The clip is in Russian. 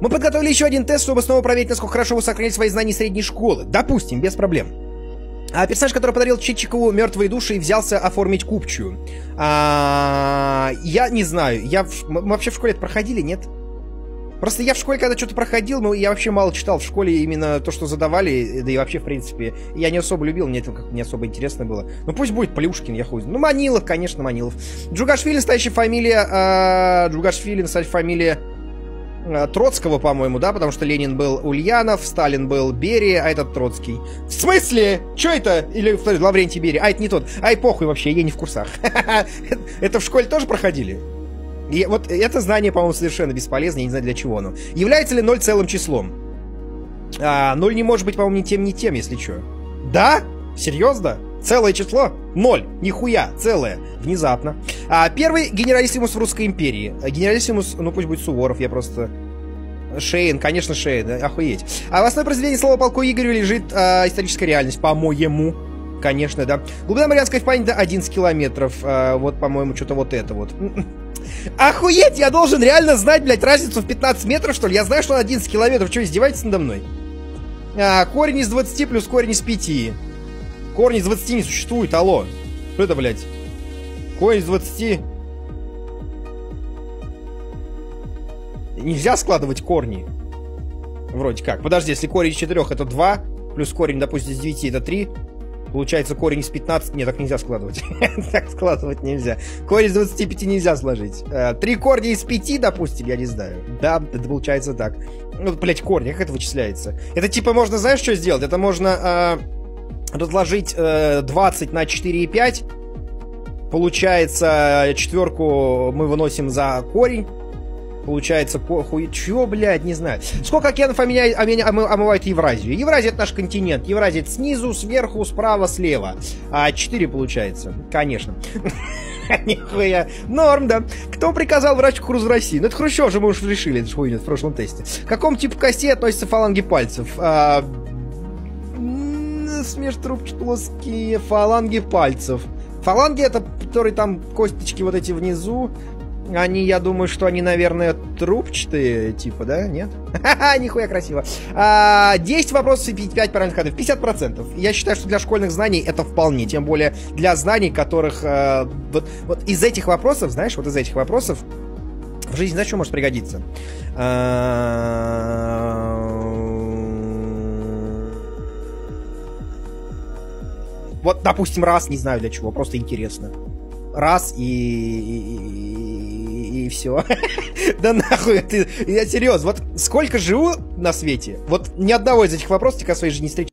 Мы подготовили еще один тест, чтобы снова проверить, насколько хорошо вы сохранили свои знания средней школы. Допустим, без проблем. А персонаж, который подарил Чичикову мертвые души и взялся оформить купчую. Я не знаю. Мы вообще в школе это проходили, нет? Просто я в школе, когда что-то проходил, но я вообще мало читал в школе именно то, что задавали, да и вообще, в принципе, я не особо любил, мне это как-то не особо интересно было. Ну пусть будет Плюшкин, я хуй знаю. Ну Манилов, конечно, Манилов. Джугашвили, настоящая фамилия... Джугашвили, настоящая фамилия... Троцкого, по-моему, да? Потому что Ленин был Ульянов, Сталин был Берия, а этот Троцкий. В смысле? Чё это? Или Лаврентий Берия? А, это не тот. Ай, похуй вообще, я не в курсах. Это в школе тоже проходили? И вот это знание, по-моему, совершенно бесполезно, я не знаю, для чего оно. Является ли 0 целым числом? 0 не может быть, по-моему, ни тем, если чё. Да? Серьезно? Целое число? 0. Нихуя. Целое. Внезапно. Первый генералиссимус в Русской империи. Генералиссимус, ну пусть будет Суворов, я просто... Шейн, конечно, Шейн. Охуеть. В основе произведения слова полку Игорю лежит историческая реальность, по-моему. Конечно, да. Глубина Марианской впадины до 11 километров. Вот, по-моему, что-то вот это вот. Охуеть, я должен реально знать, блядь, разницу в 15 метров, что ли? Я знаю, что на 11 километров. Что, издеваетесь надо мной? Корень из 20 плюс корень из 5. Корень из 20 не существует, алло. Что это, блядь? Корень из 20. Нельзя складывать корни. Вроде как. Подожди, если корень из 4 это 2, плюс корень, допустим, из 9 это 3. Получается корень из 15. Нет, так нельзя складывать. Так складывать нельзя. Корень из 25 нельзя сложить. 3 корня из 5, допустим, я не знаю. Да, это получается так. Ну, блядь, корни, как это вычисляется? Это типа можно, знаешь, что сделать? Это можно... разложить 20 на 4,5. Получается, четверку мы выносим за корень. Получается, чё, блядь, не знаю. Сколько океанов омывает Евразию? Евразия — это наш континент. Евразия — это снизу, сверху, справа, слева. 4 получается, конечно. Нихуя. Норм, да. Кто приказал врачу кукурузу в России? Ну это Хрущев же, мы уже решили, это хуйня в прошлом тесте. К какому типу костей относятся фаланги пальцев? Смежтрубчатые плоские фаланги пальцев. Фаланги — это, которые там косточки вот эти внизу. Они, я думаю, что они, наверное, трубчатые, типа, да? Нет? Ха-ха, нихуя красиво. 10 вопросов и 5 правильных ответов. 50%. Я считаю, что для школьных знаний это вполне. Тем более для знаний, которых... вот из этих вопросов, знаешь, вот из этих вопросов в жизни, знаешь, что может пригодиться? Вот, допустим, раз, не знаю для чего, просто интересно. Раз и все. Да нахуй, я серьезно. Вот сколько живу на свете, вот ни одного из этих вопросов я в своей жизни не встречал.